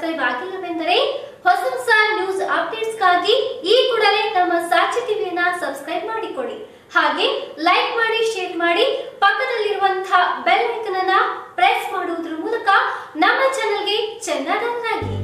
Subscribe आगे बेंದರೆ ಹೊಸ ಹೊಸ ನ್ಯೂಸ್ ಅಪ್ಡೇಟ್ಸ್ ಗಾಗಿ ಈ ಕೂಡಲೇ ನಮ್ಮ ಸಾಕ್ಷಿ ಟಿವಿಯನ್ನ ಸಬ್ಸ್ಕ್ರೈಬ್ ಮಾಡಿಕೊಳ್ಳಿ ಹಾಗೆ ಲೈಕ್ ಮಾಡಿ ಶೇರ್ ಮಾಡಿ ಪಕ್ಕದಲ್ಲಿರುವಂತ ಬೆಲ್ ಐಕಾನ್ ಅನ್ನು ಪ್ರೆಸ್ ಮಾಡುವುದರ ಮೂಲಕ ನಮ್ಮ ಚಾನೆಲ್ ಗೆ ಚಂದಾದಾರರಾಗಿ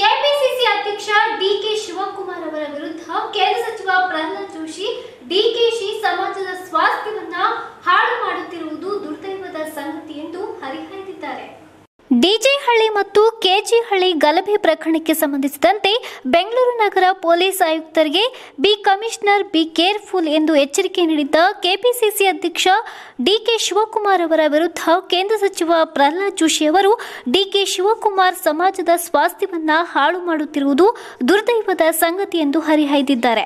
ಕೆಪಿಸಿಸಿ ಅಧ್ಯಕ್ಷ ಡಿ ಕೆ ಶಿವಕುಮಾರ್ ಅವರ ವಿರುದ್ಧ ಕೇಂದ್ರ ಸಚಿವ ಪ್ರಹ್ಲಾದ್ ಜೋಶಿ ಡಿಕೆಶಿ ಸಮಾಜದ ಸ್ವಾಸ್ಥ್ಯವನ್ನು ಹಾಳು ಮಾಡುತ್ತಿರುವುದು ದುರ್ದೈವದ ಸಂಗತಿ ಎಂದು ಹರಿಹಾಯ್ದಿದ್ದಾರೆ ಡಿಜೆಹಳ್ಳಿ ಮತ್ತು ಕೆಜಿಹಳ್ಳಿ ಗಲಭೆ ಪ್ರಕರಣಕ್ಕೆ ಸಂಬಂಧಿಸಿದಂತೆ ಬೆಂಗಳೂರು ನಗರ ಪೊಲೀಸ್ ಆಯುಕ್ತರಿಗೆ ಬಿ ಕಮಿಷನರ್ ಬಿ ಕೇರ್ಫುಲ್ ಎಂದು ಎಚ್ಚರಿಕೆ ನೀಡಿದ್ದ ಕೆಪಿಸಿಸಿ ಅಧ್ಯಕ್ಷ ಡಿಕೆ ಶಿವಕುಮಾರ್ ಅವರ ವಿರುದ್ಧ ಕೇಂದ್ರ ಸಚಿವ ಪ್ರಹ್ಲಾದ್ ಜೋಶಿ ಅವರು ಡಿಕೆ ಶಿವಕುಮಾರ್ ಸಮಾಜದ ಸ್ವಾಸ್ಥ್ಯವನ್ನು ಹಾಳು ಮಾಡುತ್ತಿರುವುದು ದುರ್ದೈವದ ಸಂಗತಿ ಎಂದು ಹರಿಹಾಯ್ದಿದ್ದಾರೆ.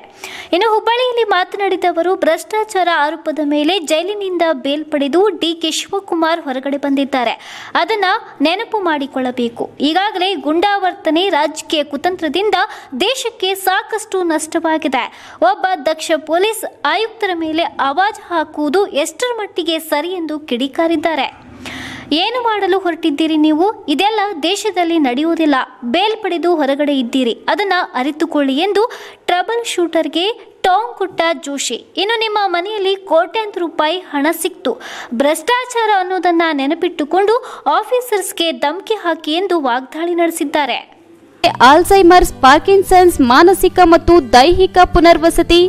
ಇನ್ನು ಹುಬ್ಬಳ್ಳಿಯಲ್ಲಿ ಮಾತನಾಡಿದ ಅವರು ಭ್ರಷ್ಟಾಚಾರ ಆರೋಪದ ಮೇಲೆ ಜೈಲಿನಿಂದ ಬೇಲ್ ಪಡೆದು ಡಿಕೆ ಶಿವಕುಮಾರ್ ಹೊರಗಡೆ ಬಂದಿದ್ದಾರೆ. ಅದನ್ನು ನೆನಪು ಮಾಡಿಕೊಳ್ಳಬೇಕು. ಈಗಾಗಲೇ ಗುಂಡಾವರ್ತನೆ ರಾಜಕೀಯ ಕುತಂತ್ರದಿಂದ ದೇಶಕ್ಕೆ ಸಾಕಷ್ಟು ನಷ್ಟವಾಗಿದೆ. ಒಬ್ಬ ದಕ್ಷ ಪೊಲೀಸ್ ಆಯುಕ್ತರ ಮೇಲೆ ಆವಾಜ್ ಹಾಕುವುದು ಎಷ್ಟರ ಮಟ್ಟಿಗೆ ಸರಿ ಎಂದು ಕಿಡಿಕಾರಿದ್ದಾರೆ. ಏನು ಮಾಡಲು ಹೊರಟಿದ್ದೀರಿ ನೀವು? ಇದೆಲ್ಲ ದೇಶದಲ್ಲಿ ನಡೆಯುವುದಿಲ್ಲ. ಬೇಲ್ ಪಡೆದು ಹೊರಗಡೆ ಇದ್ದೀರಿ, ಅದನ್ನು ಅರಿತುಕೊಳ್ಳಿ ಎಂದು ಟ್ರಬಲ್ ಶೂಟರ್ಗೆ ಟಾಂಗ್ ಕೊಟ್ಟ ಜೋಶಿ. ಇನ್ನು ನಿಮ್ಮ ಮನೆಯಲ್ಲಿ ಕೋಟ್ಯಾಂತರ ರೂಪಾಯಿ ಹಣ ಸಿಕ್ತು, ಭ್ರಷ್ಟಾಚಾರ ಅನ್ನೋದನ್ನ ನೆನಪಿಟ್ಟುಕೊಂಡು ಆಫೀಸರ್ಸ್ಗೆ ಧಮಕಿ ಹಾಕಿ ಎಂದು ವಾಗ್ದಾಳಿ ನಡೆಸಿದ್ದಾರೆ. ಆಲ್ಝೈಮರ್ಸ್, ಪಾರ್ಕಿನ್ಸನ್ಸ್, ಮಾನಸಿಕ ಮತ್ತು ದೈಹಿಕ ಪುನರ್ವಸತಿ,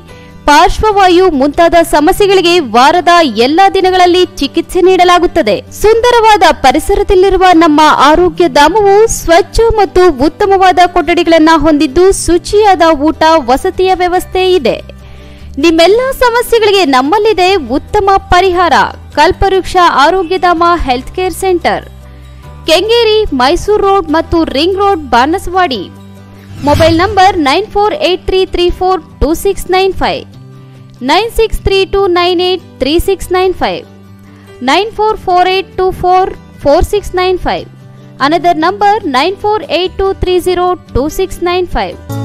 ಪಾರ್ಶ್ವವಾಯು ಮುಂತಾದ ಸಮಸ್ಯೆಗಳಿಗೆ ವಾರದ ಎಲ್ಲಾ ದಿನಗಳಲ್ಲಿ ಚಿಕಿತ್ಸೆ ನೀಡಲಾಗುತ್ತದೆ. ಸುಂದರವಾದ ಪರಿಸರದಲ್ಲಿರುವ ನಮ್ಮ ಆರೋಗ್ಯ ಧಾಮವು ಸ್ವಚ್ಛ ಮತ್ತು ಉತ್ತಮವಾದ ಕೊಠಡಿಗಳನ್ನು ಹೊಂದಿದ್ದು ಶುಚಿಯಾದ ಊಟ ವಸತಿಯ ವ್ಯವಸ್ಥೆ ಇದೆ. ನಿಮ್ಮೆಲ್ಲ ಸಮಸ್ಯೆಗಳಿಗೆ ನಮ್ಮಲ್ಲಿದೆ ಉತ್ತಮ ಪರಿಹಾರ. Kalpavriksha Arogyadhama health care centre, Kengeri, Mysuru road ಮತ್ತು ring road, Banaswadi. Mobile number 9483342695, 9632983695, 9448244695. Another number 9482302695.